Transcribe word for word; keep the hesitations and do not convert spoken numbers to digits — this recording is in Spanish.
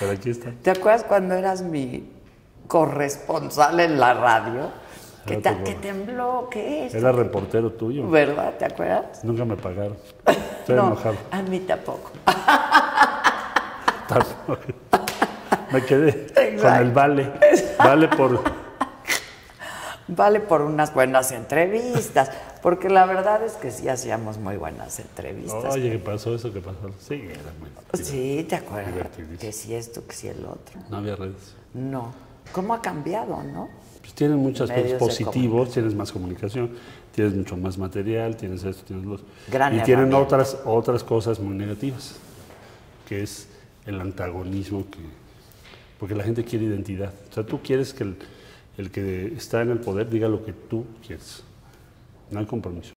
Pero aquí está. ¿Te acuerdas cuando eras mi corresponsal en la radio? Que, te, que tembló, ¿qué es? Era reportero tuyo. ¿Verdad? ¿Te acuerdas? Nunca me pagaron. Estoy no, enojado. A mí tampoco. Tampoco. Me quedé exacto. Con el vale. Vale por... Vale por unas buenas entrevistas. Porque la verdad es que sí hacíamos muy buenas entrevistas. Oye, ¿qué pasó eso? ¿Qué pasó? Sí, era muy divertido. Sí, ¿te acuerdas? Que sí esto, que sí el otro. No había redes. No. ¿Cómo ha cambiado, no? Pues tienen muchas cosas positivas, tienes más comunicación, tienes mucho más material, tienes esto, tienes los... Gran y tienen otras, otras cosas muy negativas, que es el antagonismo, que porque la gente quiere identidad. O sea, tú quieres que el, el que está en el poder diga lo que tú quieres. No hay compromiso.